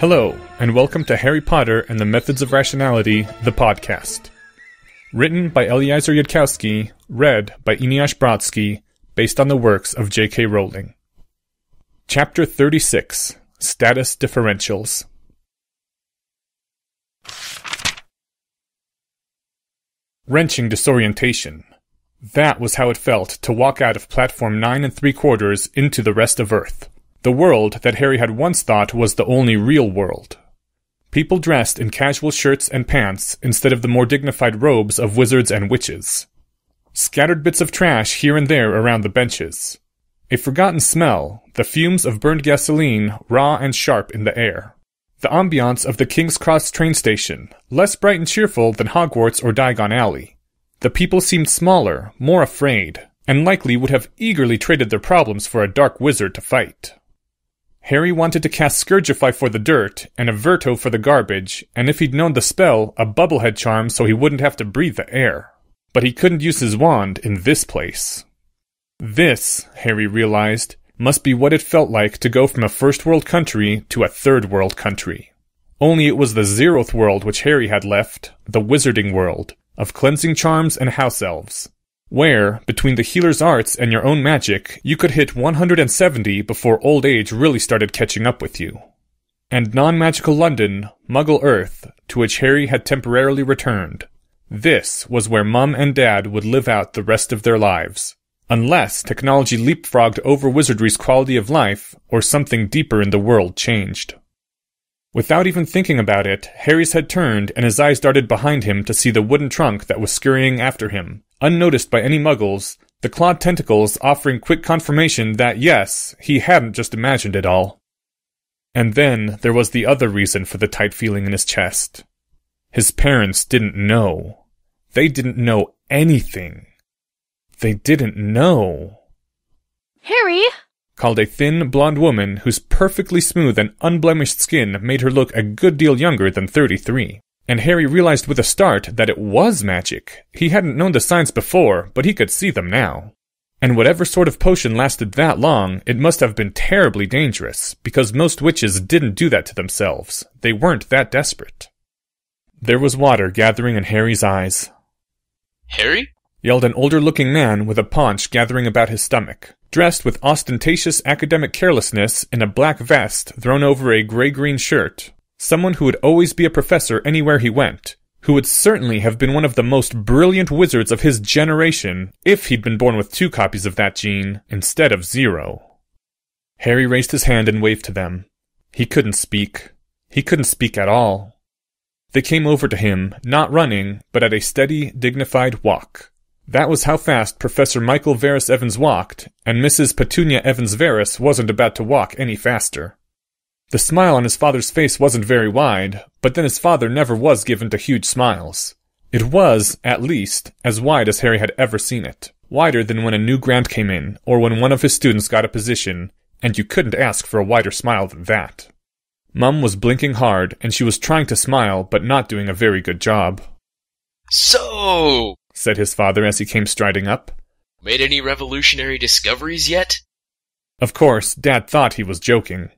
Hello, and welcome to Harry Potter and the Methods of Rationality, the podcast. Written by Eliezer Yudkowsky, read by Eneasz Brodsky, based on the works of J.K. Rowling. Chapter 36, Status Differentials. Wrenching disorientation. That was how it felt to walk out of Platform 9 and 3 quarters into the rest of Earth. The world that Harry had once thought was the only real world. People dressed in casual shirts and pants instead of the more dignified robes of wizards and witches. Scattered bits of trash here and there around the benches. A forgotten smell, the fumes of burned gasoline, raw and sharp in the air. The ambiance of the King's Cross train station, less bright and cheerful than Hogwarts or Diagon Alley. The people seemed smaller, more afraid, and likely would have eagerly traded their problems for a dark wizard to fight. Harry wanted to cast Scourgify for the dirt, and Averto for the garbage, and if he'd known the spell, a bubblehead charm so he wouldn't have to breathe the air. But he couldn't use his wand in this place. This, Harry realized, must be what it felt like to go from a first-world country to a third-world country. Only it was the 0th world which Harry had left, the wizarding world, of cleansing charms and house elves. Where, between the healer's arts and your own magic, you could hit 170 before old age really started catching up with you. And non-magical London, Muggle Earth, to which Harry had temporarily returned. This was where Mum and Dad would live out the rest of their lives. Unless technology leapfrogged over wizardry's quality of life, or something deeper in the world changed. Without even thinking about it, Harry's head turned and his eyes darted behind him to see the wooden trunk that was scurrying after him. Unnoticed by any muggles, the clawed tentacles offering quick confirmation that, yes, he hadn't just imagined it all. And then there was the other reason for the tight feeling in his chest. His parents didn't know. They didn't know anything. They didn't know. Harry! Called a thin, blonde woman whose perfectly smooth and unblemished skin made her look a good deal younger than 33. And Harry realized with a start that it was magic. He hadn't known the signs before, but he could see them now. And whatever sort of potion lasted that long, it must have been terribly dangerous, because most witches didn't do that to themselves. They weren't that desperate. There was water gathering in Harry's eyes. "Harry?" yelled an older-looking man with a paunch gathering about his stomach, dressed with ostentatious academic carelessness in a black vest thrown over a grey-green shirt. Someone who would always be a professor anywhere he went, who would certainly have been one of the most brilliant wizards of his generation if he'd been born with 2 copies of that gene instead of 0. Harry raised his hand and waved to them. He couldn't speak. He couldn't speak at all. They came over to him, not running, but at a steady, dignified walk. That was how fast Professor Michael Varys Evans walked, and Mrs. Petunia Evans Varys wasn't about to walk any faster. The smile on his father's face wasn't very wide, but then his father never was given to huge smiles. It was, at least, as wide as Harry had ever seen it. Wider than when a new grant came in, or when one of his students got a position, and you couldn't ask for a wider smile than that. Mum was blinking hard, and she was trying to smile, but not doing a very good job. "So," said his father as he came striding up. "Made any revolutionary discoveries yet?" Of course, Dad thought he was joking.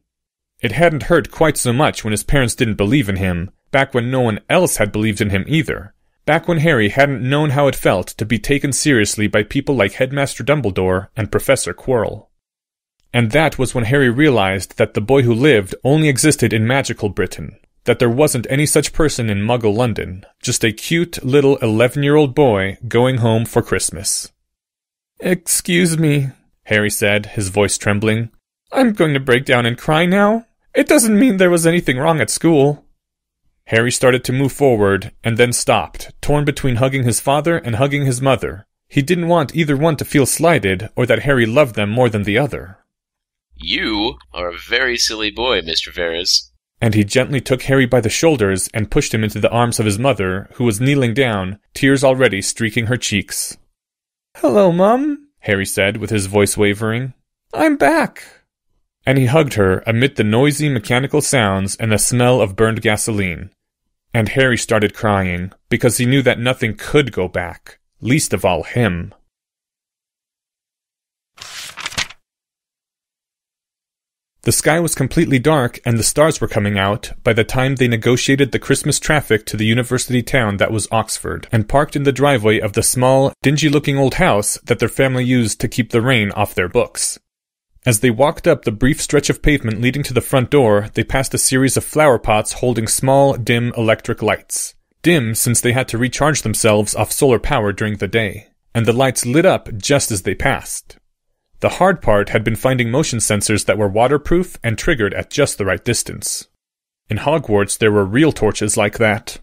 It hadn't hurt quite so much when his parents didn't believe in him, back when no one else had believed in him either, back when Harry hadn't known how it felt to be taken seriously by people like Headmaster Dumbledore and Professor Quirrell. And that was when Harry realized that the boy who lived only existed in magical Britain, that there wasn't any such person in Muggle London, just a cute little 11-year-old boy going home for Christmas. "Excuse me," Harry said, his voice trembling. "I'm going to break down and cry now. It doesn't mean there was anything wrong at school." Harry started to move forward, and then stopped, torn between hugging his father and hugging his mother. He didn't want either one to feel slighted, or that Harry loved them more than the other. "You are a very silly boy, Mr. Varys." And he gently took Harry by the shoulders and pushed him into the arms of his mother, who was kneeling down, tears already streaking her cheeks. "Hello, Mum," Harry said, with his voice wavering. "I'm back." And he hugged her amid the noisy mechanical sounds and the smell of burned gasoline. And Harry started crying, because he knew that nothing could go back, least of all him. The sky was completely dark and the stars were coming out by the time they negotiated the Christmas traffic to the university town that was Oxford, and parked in the driveway of the small, dingy-looking old house that their family used to keep the rain off their books. As they walked up the brief stretch of pavement leading to the front door, they passed a series of flower pots holding small, dim electric lights. Dim since they had to recharge themselves off solar power during the day, and the lights lit up just as they passed. The hard part had been finding motion sensors that were waterproof and triggered at just the right distance. In Hogwarts, there were real torches like that.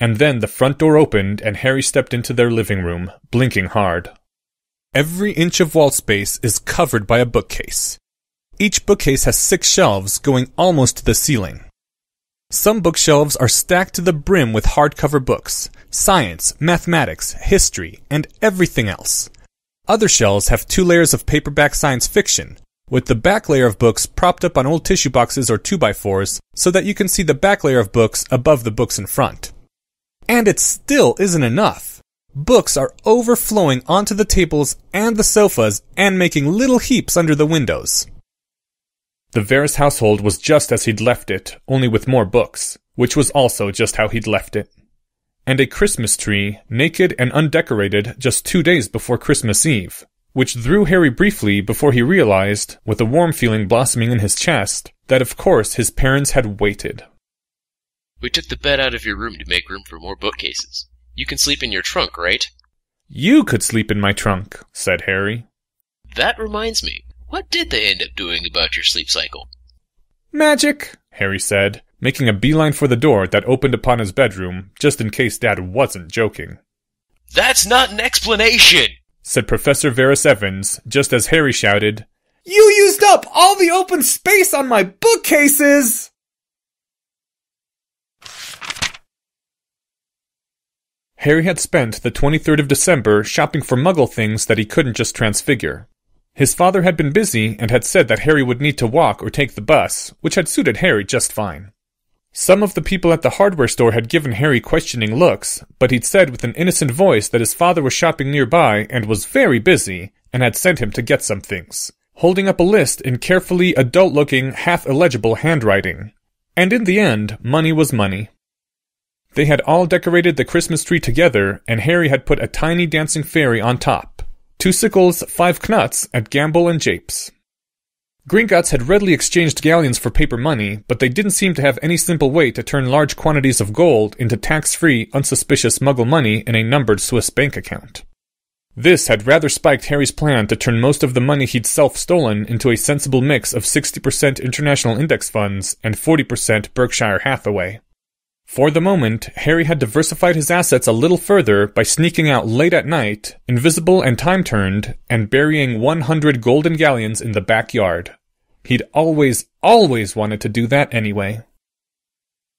And then the front door opened and Harry stepped into their living room, blinking hard. Every inch of wall space is covered by a bookcase. Each bookcase has 6 shelves going almost to the ceiling. Some bookshelves are stacked to the brim with hardcover books, science, mathematics, history, and everything else. Other shelves have 2 layers of paperback science fiction, with the back layer of books propped up on old tissue boxes or 2x4s so that you can see the back layer of books above the books in front. And it still isn't enough. Books are overflowing onto the tables and the sofas and making little heaps under the windows. The Varys household was just as he'd left it, only with more books, which was also just how he'd left it. And a Christmas tree, naked and undecorated, just 2 days before Christmas Eve, which threw Harry briefly before he realized, with a warm feeling blossoming in his chest, that of course his parents had waited. We took the bed out of your room to make room for more bookcases. You can sleep in your trunk, right? You could sleep in my trunk, said Harry. That reminds me, what did they end up doing about your sleep cycle? Magic, Harry said, making a beeline for the door that opened upon his bedroom, just in case Dad wasn't joking. That's not an explanation, said Professor Varys Evans, just as Harry shouted, You used up all the open space on my bookcases! Harry had spent the 23rd of December shopping for Muggle things that he couldn't just transfigure. His father had been busy and had said that Harry would need to walk or take the bus, which had suited Harry just fine. Some of the people at the hardware store had given Harry questioning looks, but he'd said with an innocent voice that his father was shopping nearby and was very busy, and had sent him to get some things, holding up a list in carefully adult-looking, half-illegible handwriting. And in the end, money was money. They had all decorated the Christmas tree together, and Harry had put a tiny dancing fairy on top, 2 sickles, 5 knuts, at Gamble and Japes. Gringotts had readily exchanged galleons for paper money, but they didn't seem to have any simple way to turn large quantities of gold into tax-free, unsuspicious Muggle money in a numbered Swiss bank account. This had rather spiked Harry's plan to turn most of the money he'd self-stolen into a sensible mix of 60% international index funds and 40% Berkshire Hathaway. For the moment, Harry had diversified his assets a little further by sneaking out late at night, invisible and time-turned, and burying 100 golden galleons in the backyard. He'd always wanted to do that anyway.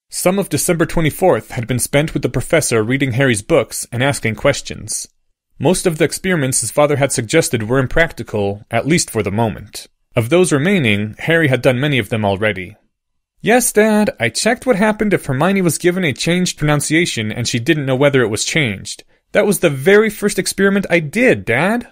Some of December 24th had been spent with the professor reading Harry's books and asking questions. Most of the experiments his father had suggested were impractical, at least for the moment. Of those remaining, Harry had done many of them already. Yes, Dad, I checked what happened if Hermione was given a changed pronunciation and she didn't know whether it was changed. That was the very first experiment I did, Dad.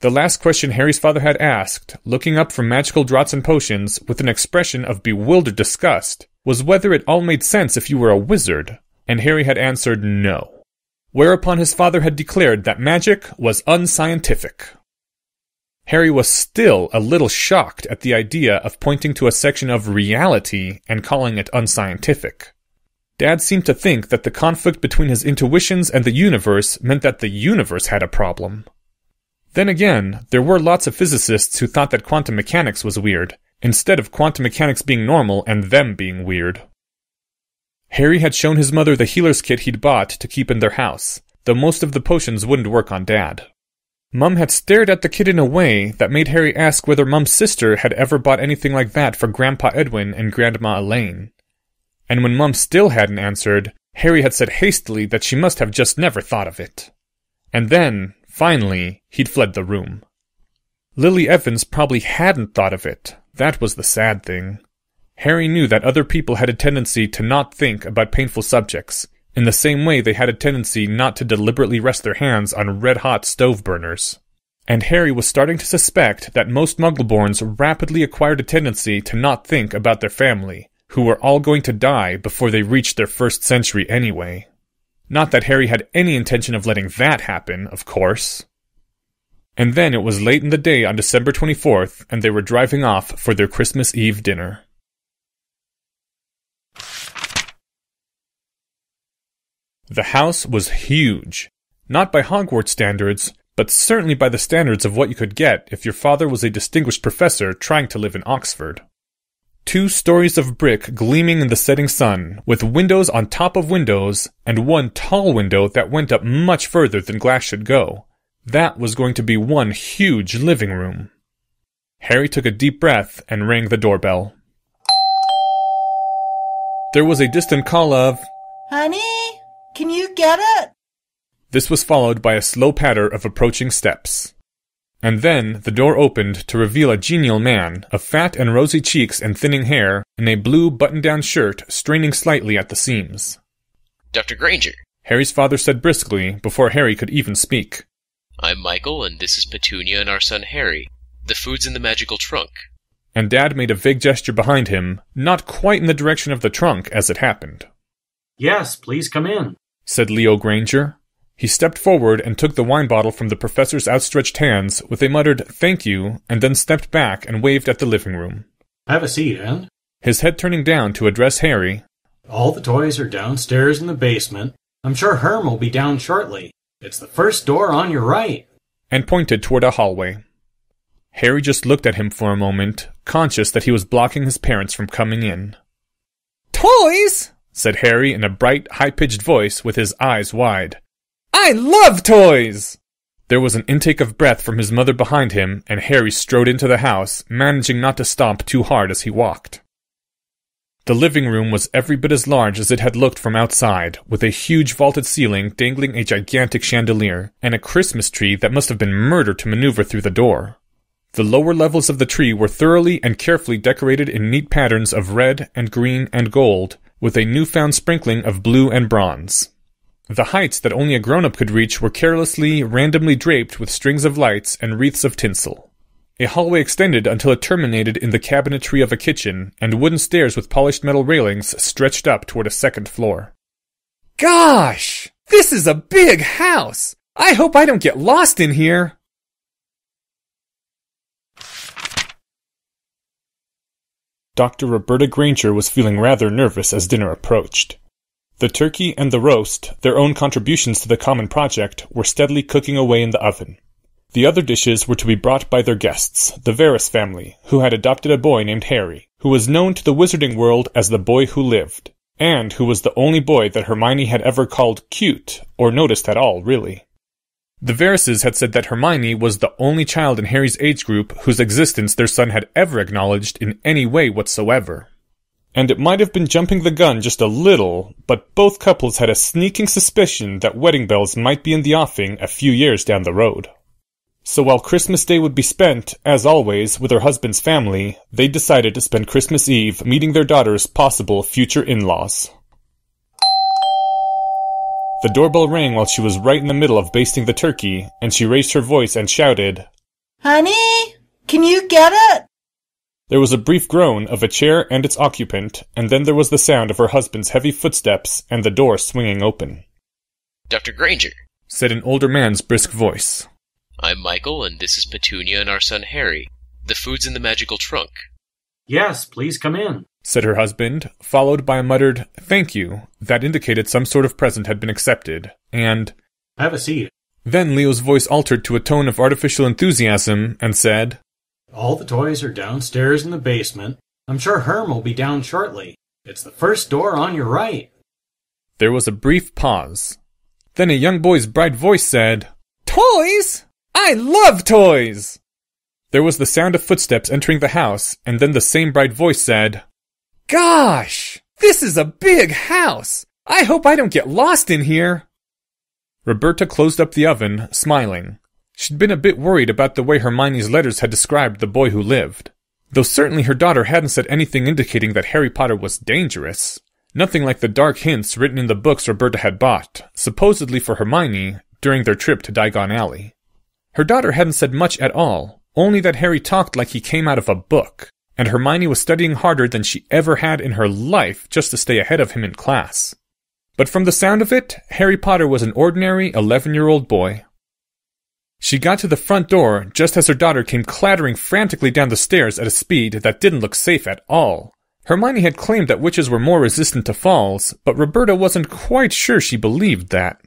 The last question Harry's father had asked, looking up from magical draughts and potions with an expression of bewildered disgust, was whether it all made sense if you were a wizard, and Harry had answered no. Whereupon his father had declared that magic was unscientific. Harry was still a little shocked at the idea of pointing to a section of reality and calling it unscientific. Dad seemed to think that the conflict between his intuitions and the universe meant that the universe had a problem. Then again, there were lots of physicists who thought that quantum mechanics was weird, instead of quantum mechanics being normal and them being weird. Harry had shown his mother the healer's kit he'd bought to keep in their house, though most of the potions wouldn't work on Dad. Mum had stared at the kid in a way that made Harry ask whether Mum's sister had ever bought anything like that for Grandpa Edwin and Grandma Elaine. And when Mum still hadn't answered, Harry had said hastily that she must have just never thought of it. And then, finally, he'd fled the room. Lily Evans probably hadn't thought of it. That was the sad thing. Harry knew that other people had a tendency to not think about painful subjects, in the same way they had a tendency not to deliberately rest their hands on red-hot stove burners. and Harry was starting to suspect that most Muggleborns rapidly acquired a tendency to not think about their family, who were all going to die before they reached their first century anyway. Not that Harry had any intention of letting that happen, of course. And then it was late in the day on December 24th, and they were driving off for their Christmas Eve dinner. The house was huge. Not by Hogwarts standards, but certainly by the standards of what you could get if your father was a distinguished professor trying to live in Oxford. 2 stories of brick gleaming in the setting sun, with windows on top of windows, and one tall window that went up much further than glass should go. That was going to be one huge living room. Harry took a deep breath and rang the doorbell. There was a distant call of, "Honey, can you get it?" This was followed by a slow patter of approaching steps. And then the door opened to reveal a genial man, of fat and rosy cheeks and thinning hair, in a blue button-down shirt straining slightly at the seams. "Dr. Granger," Harry's father said briskly before Harry could even speak. "I'm Michael, and this is Petunia and our son Harry. The food's in the magical trunk." And Dad made a vague gesture behind him, not quite in the direction of the trunk as it happened. "Yes, please come in," said Leo Granger. He stepped forward and took the wine bottle from the professor's outstretched hands with a muttered "thank you," and then stepped back and waved at the living room. "Have a seat, Anne." His head turning down to address Harry. "All the toys are downstairs in the basement. I'm sure Herm will be down shortly. It's the first door on your right," and pointed toward a hallway. Harry just looked at him for a moment, conscious that he was blocking his parents from coming in. "Toys!" said Harry in a bright, high-pitched voice with his eyes wide. "I love toys!" There was an intake of breath from his mother behind him, and Harry strode into the house, managing not to stomp too hard as he walked. The living room was every bit as large as it had looked from outside, with a huge vaulted ceiling dangling a gigantic chandelier, and a Christmas tree that must have been murder to maneuver through the door. The lower levels of the tree were thoroughly and carefully decorated in neat patterns of red and green and gold, with a newfound sprinkling of blue and bronze. The heights that only a grown-up could reach were carelessly, randomly draped with strings of lights and wreaths of tinsel. A hallway extended until it terminated in the cabinetry of a kitchen, and wooden stairs with polished metal railings stretched up toward a second floor. "Gosh! This is a big house! I hope I don't get lost in here!" Dr. Roberta Granger was feeling rather nervous as dinner approached. The turkey and the roast, their own contributions to the common project, were steadily cooking away in the oven. The other dishes were to be brought by their guests, the Varys family, who had adopted a boy named Harry, who was known to the wizarding world as the boy who lived, and who was the only boy that Hermione had ever called cute, or noticed at all, really. The Veryses had said that Hermione was the only child in Harry's age group whose existence their son had ever acknowledged in any way whatsoever. And it might have been jumping the gun just a little, but both couples had a sneaking suspicion that wedding bells might be in the offing a few years down the road. So while Christmas Day would be spent, as always, with her husband's family, they decided to spend Christmas Eve meeting their daughter's possible future in-laws. The doorbell rang while she was right in the middle of basting the turkey, and she raised her voice and shouted, "Honey, can you get it?" There was a brief groan of a chair and its occupant, and then there was the sound of her husband's heavy footsteps and the door swinging open. "Dr. Granger," said an older man's brisk voice. "I'm Michael, and this is Petunia and our son Harry. The food's in the magical trunk." "Yes, please come in," said her husband, followed by a muttered "thank you" that indicated some sort of present had been accepted, and "have a seat." Then Leo's voice altered to a tone of artificial enthusiasm and said, "All the toys are downstairs in the basement. I'm sure Herm will be down shortly. It's the first door on your right." There was a brief pause. Then a young boy's bright voice said, "Toys! I love toys!" There was the sound of footsteps entering the house, and then the same bright voice said, "Gosh! This is a big house! I hope I don't get lost in here!" Roberta closed up the oven, smiling. She'd been a bit worried about the way Hermione's letters had described the boy who lived. Though certainly her daughter hadn't said anything indicating that Harry Potter was dangerous. Nothing like the dark hints written in the books Roberta had bought, supposedly for Hermione, during their trip to Diagon Alley. Her daughter hadn't said much at all, only that Harry talked like he came out of a book, and Hermione was studying harder than she ever had in her life just to stay ahead of him in class. But from the sound of it, Harry Potter was an ordinary 11-year-old boy. She got to the front door just as her daughter came clattering frantically down the stairs at a speed that didn't look safe at all. Hermione had claimed that witches were more resistant to falls, but Roberta wasn't quite sure she believed that.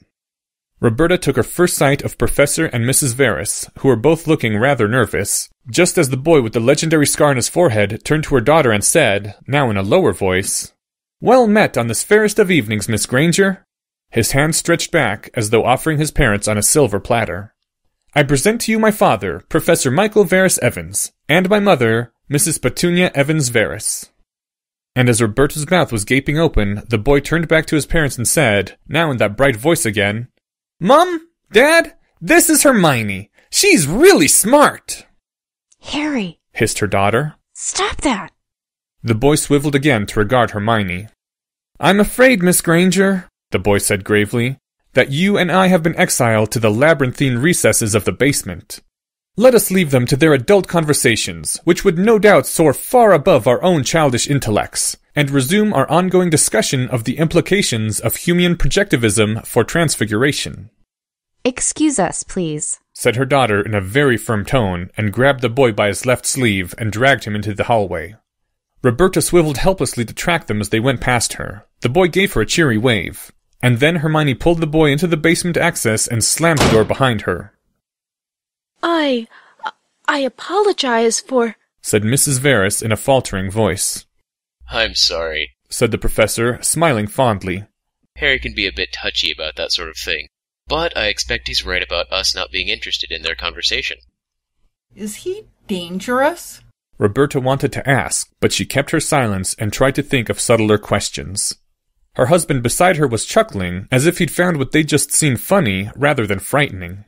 Roberta took her first sight of Professor and Mrs. Verus, who were both looking rather nervous, just as the boy with the legendary scar on his forehead turned to her daughter and said, now in a lower voice, "Well met on this fairest of evenings, Miss Granger," his hand stretched back as though offering his parents on a silver platter. "I present to you my father, Professor Michael Verus Evans, and my mother, Mrs. Petunia Evans Verus." And as Roberta's mouth was gaping open, the boy turned back to his parents and said, now in that bright voice again, "Mom, Dad, this is Hermione. She's really smart." "Harry," hissed her daughter. "Stop that." The boy swiveled again to regard Hermione. "I'm afraid, Miss Granger," the boy said gravely, "that you and I have been exiled to the labyrinthine recesses of the basement. Let us leave them to their adult conversations, which would no doubt soar far above our own childish intellects, and resume our ongoing discussion of the implications of Humean projectivism for transfiguration." "Excuse us, please," said her daughter in a very firm tone, and grabbed the boy by his left sleeve and dragged him into the hallway. Roberta swiveled helplessly to track them as they went past her. The boy gave her a cheery wave, and then Hermione pulled the boy into the basement access and slammed the door behind her. I apologize for," said Mrs. Verus in a faltering voice. "I'm sorry," said the professor, smiling fondly. "Harry can be a bit touchy about that sort of thing, but I expect he's right about us not being interested in their conversation." "Is he dangerous?" Roberta wanted to ask, but she kept her silence and tried to think of subtler questions. Her husband beside her was chuckling, as if he'd found what they'd just seen funny rather than frightening.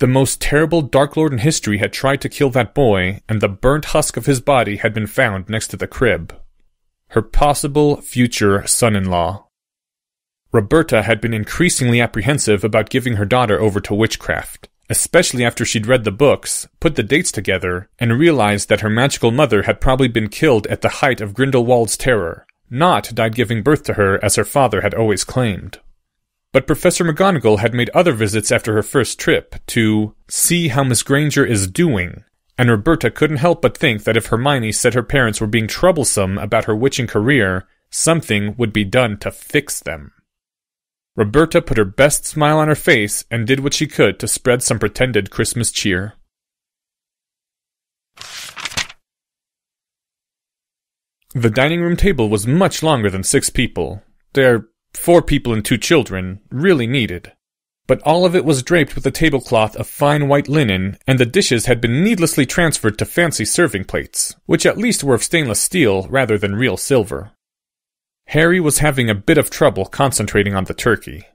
The most terrible Dark Lord in history had tried to kill that boy, and the burnt husk of his body had been found next to the crib. Her possible future son-in-law. Roberta had been increasingly apprehensive about giving her daughter over to witchcraft, especially after she'd read the books, put the dates together, and realized that her magical mother had probably been killed at the height of Grindelwald's terror, not died giving birth to her as her father had always claimed. But Professor McGonagall had made other visits after her first trip to see how Miss Granger is doing, and Roberta couldn't help but think that if Hermione said her parents were being troublesome about her witching career, something would be done to fix them. Roberta put her best smile on her face and did what she could to spread some pretended Christmas cheer. The dining room table was much longer than 6 people. Their 4 people and 2 children really needed. But all of it was draped with a tablecloth of fine white linen, and the dishes had been needlessly transferred to fancy serving plates, which at least were of stainless steel rather than real silver. Harry was having a bit of trouble concentrating on the turkey.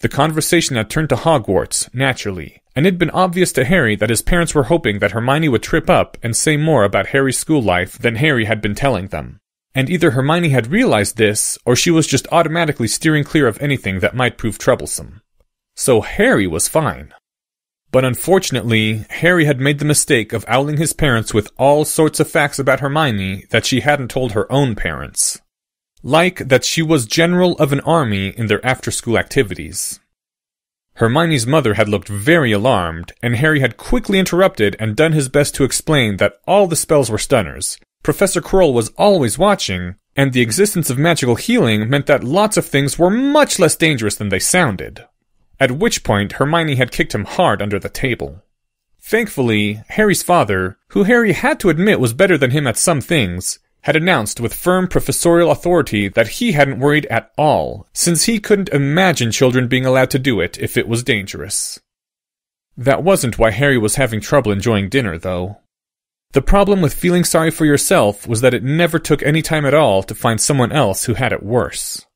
The conversation had turned to Hogwarts, naturally, and it'd been obvious to Harry that his parents were hoping that Hermione would trip up and say more about Harry's school life than Harry had been telling them. And either Hermione had realized this, or she was just automatically steering clear of anything that might prove troublesome. So Harry was fine. But unfortunately, Harry had made the mistake of owling his parents with all sorts of facts about Hermione that she hadn't told her own parents. Like that she was general of an army in their after-school activities. Hermione's mother had looked very alarmed, and Harry had quickly interrupted and done his best to explain that all the spells were stunners. Professor Quirrell was always watching, and the existence of magical healing meant that lots of things were much less dangerous than they sounded. At which point, Hermione had kicked him hard under the table. Thankfully, Harry's father, who Harry had to admit was better than him at some things, had announced with firm professorial authority that he hadn't worried at all, since he couldn't imagine children being allowed to do it if it was dangerous. That wasn't why Harry was having trouble enjoying dinner, though. The problem with feeling sorry for yourself was that it never took any time at all to find someone else who had it worse.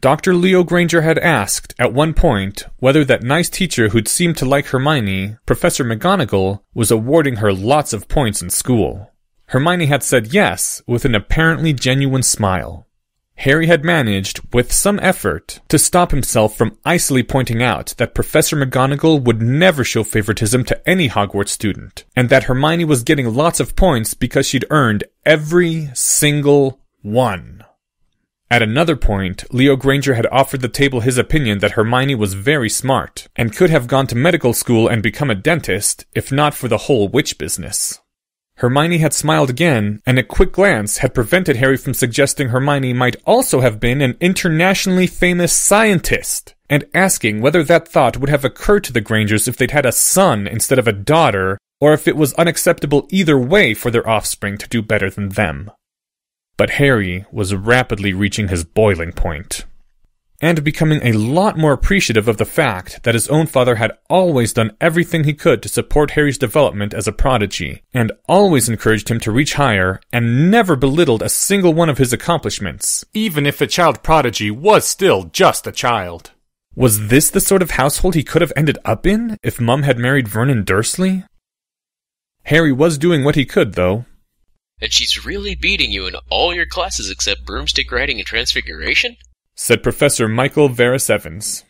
Dr. Leo Granger had asked, at one point, whether that nice teacher who'd seemed to like Hermione, Professor McGonagall, was awarding her lots of points in school. Hermione had said yes, with an apparently genuine smile. Harry had managed, with some effort, to stop himself from icily pointing out that Professor McGonagall would never show favoritism to any Hogwarts student, and that Hermione was getting lots of points because she'd earned every single one. At another point, Leo Granger had offered the table his opinion that Hermione was very smart, and could have gone to medical school and become a dentist, if not for the whole witch business. Hermione had smiled again, and a quick glance had prevented Harry from suggesting Hermione might also have been an internationally famous scientist, and asking whether that thought would have occurred to the Grangers if they'd had a son instead of a daughter, or if it was unacceptable either way for their offspring to do better than them. But Harry was rapidly reaching his boiling point, and becoming a lot more appreciative of the fact that his own father had always done everything he could to support Harry's development as a prodigy, and always encouraged him to reach higher, and never belittled a single one of his accomplishments. Even if the child prodigy was still just a child. Was this the sort of household he could have ended up in, if Mum had married Vernon Dursley? Harry was doing what he could, though. And she's really beating you in all your classes except broomstick riding and transfiguration? Said Professor Michael Varis-Evans.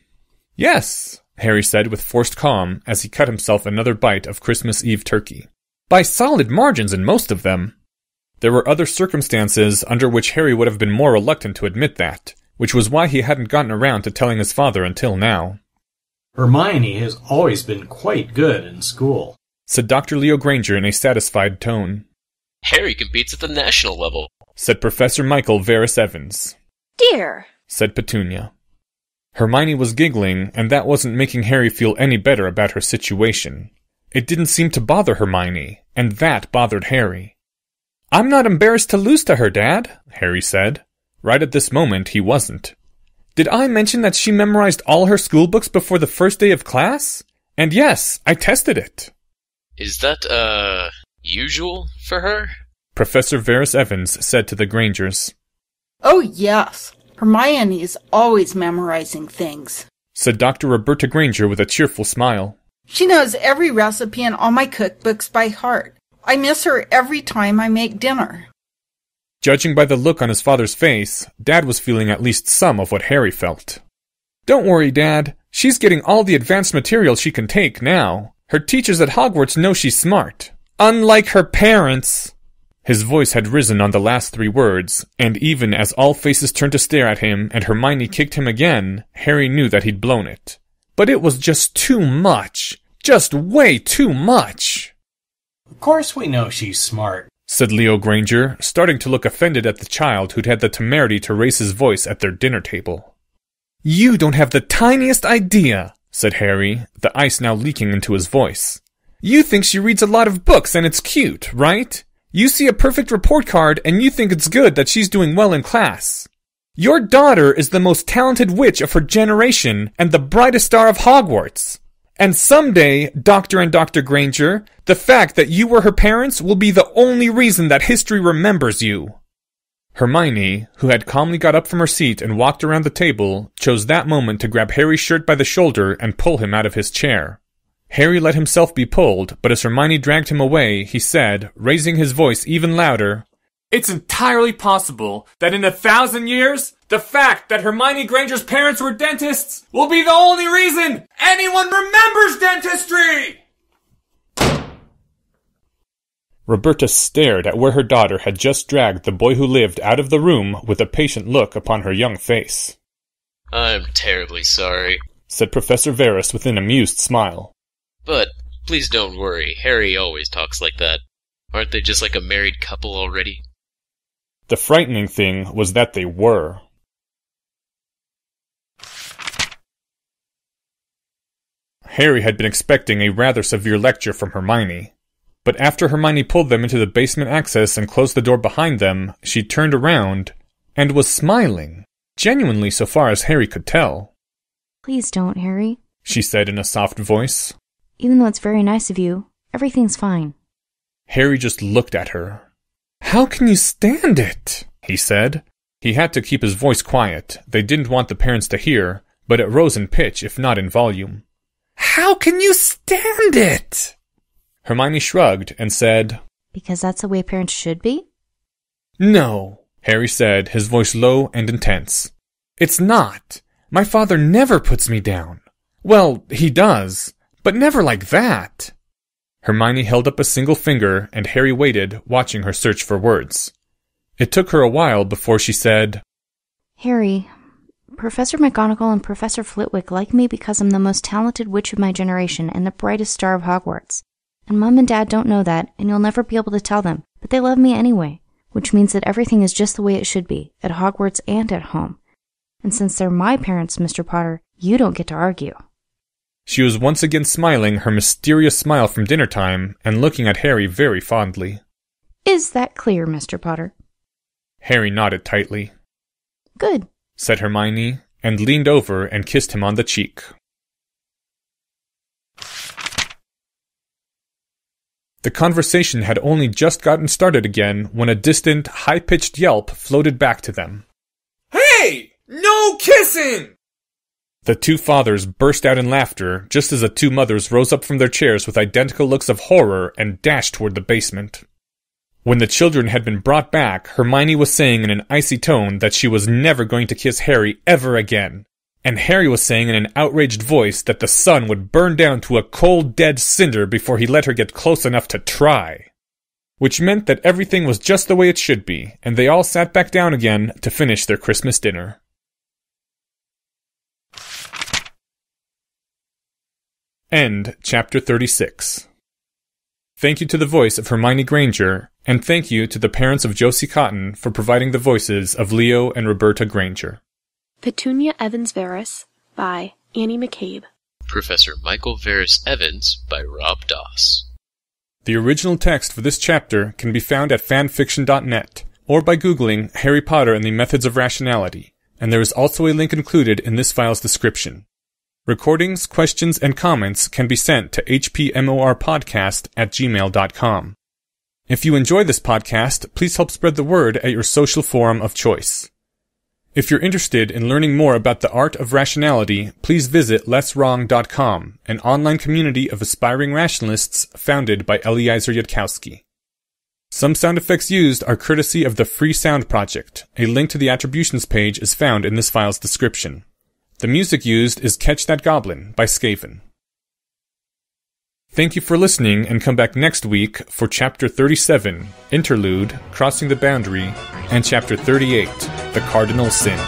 Yes, Harry said with forced calm as he cut himself another bite of Christmas Eve turkey. By solid margins in most of them. There were other circumstances under which Harry would have been more reluctant to admit that, which was why he hadn't gotten around to telling his father until now. Hermione has always been quite good in school, said Dr. Leo Granger in a satisfied tone. Harry competes at the national level, said Professor Michael Varis-Evans. Dear, said Petunia. Hermione was giggling, and that wasn't making Harry feel any better about her situation. It didn't seem to bother Hermione, and that bothered Harry. I'm not embarrassed to lose to her, Dad, Harry said. Right at this moment, he wasn't. Did I mention that she memorized all her school books before the first day of class? And yes, I tested it. Is that, usual for her? Professor Varis-Evans said to the Grangers. Oh, yes. Hermione is always memorizing things, said Dr. Roberta Granger with a cheerful smile. She knows every recipe in all my cookbooks by heart. I miss her every time I make dinner. Judging by the look on his father's face, Dad was feeling at least some of what Harry felt. Don't worry, Dad. She's getting all the advanced material she can take now. Her teachers at Hogwarts know she's smart. Unlike her parents. His voice had risen on the last three words, and even as all faces turned to stare at him and Hermione kicked him again, Harry knew that he'd blown it. But it was just too much. Just way too much. Of course we know she's smart, said Leo Granger, starting to look offended at the child who'd had the temerity to raise his voice at their dinner table. You don't have the tiniest idea, said Harry, the ice now leaking into his voice. You think she reads a lot of books and it's cute, right? You see a perfect report card, and you think it's good that she's doing well in class. Your daughter is the most talented witch of her generation, and the brightest star of Hogwarts. And someday, Dr. and Dr. Granger, the fact that you were her parents will be the only reason that history remembers you. Hermione, who had calmly got up from her seat and walked around the table, chose that moment to grab Harry's shirt by the shoulder and pull him out of his chair. Harry let himself be pulled, but as Hermione dragged him away, he said, raising his voice even louder, It's entirely possible that in 1,000 years, the fact that Hermione Granger's parents were dentists will be the only reason anyone remembers dentistry! Roberta stared at where her daughter had just dragged the boy who lived out of the room with a patient look upon her young face. I'm terribly sorry, said Professor Varis with an amused smile. But, please don't worry, Harry always talks like that. Aren't they just like a married couple already? The frightening thing was that they were. Harry had been expecting a rather severe lecture from Hermione. But after Hermione pulled them into the basement access and closed the door behind them, she turned around and was smiling, genuinely so far as Harry could tell. Please don't, Harry, she said in a soft voice. Even though it's very nice of you, everything's fine. Harry just looked at her. How can you stand it? He said. He had to keep his voice quiet. They didn't want the parents to hear, but it rose in pitch, if not in volume. How can you stand it? Hermione shrugged and said, Because that's the way parents should be? No, Harry said, his voice low and intense. It's not. My father never puts me down. Well, he does, but never like that. Hermione held up a single finger, and Harry waited, watching her search for words. It took her a while before she said, Harry, Professor McGonagall and Professor Flitwick like me because I'm the most talented witch of my generation and the brightest star of Hogwarts. And Mum and Dad don't know that, and you'll never be able to tell them, but they love me anyway, which means that everything is just the way it should be, at Hogwarts and at home. And since they're my parents, Mr. Potter, you don't get to argue. She was once again smiling her mysterious smile from dinner time and looking at Harry very fondly. Is that clear, Mr. Potter? Harry nodded tightly. Good, said Hermione, and leaned over and kissed him on the cheek. The conversation had only just gotten started again when a distant, high-pitched yelp floated back to them. Hey! No kissing! The two fathers burst out in laughter just as the two mothers rose up from their chairs with identical looks of horror and dashed toward the basement. When the children had been brought back, Hermione was saying in an icy tone that she was never going to kiss Harry ever again, and Harry was saying in an outraged voice that the sun would burn down to a cold, dead cinder before he let her get close enough to try. Which meant that everything was just the way it should be, and they all sat back down again to finish their Christmas dinner. End Chapter 36. Thank you to the voice of Hermione Granger, and thank you to the parents of Josie Cotton for providing the voices of Leo and Roberta Granger. Petunia Evans Veris by Annie McCabe. Professor Michael Veris Evans by Rob Doss. The original text for this chapter can be found at fanfiction.net, or by googling Harry Potter and the Methods of Rationality, and there is also a link included in this file's description. Recordings, questions, and comments can be sent to hpmorpodcast@gmail.com. If you enjoy this podcast, please help spread the word at your social forum of choice. If you're interested in learning more about the art of rationality, please visit lesswrong.com, an online community of aspiring rationalists founded by Eliezer Yudkowsky. Some sound effects used are courtesy of the Free Sound Project. A link to the attributions page is found in this file's description. The music used is Catch That Goblin by Skaven. Thank you for listening, and come back next week for Chapter 37, Interlude, Crossing the Boundary, and Chapter 38, The Cardinal Sin.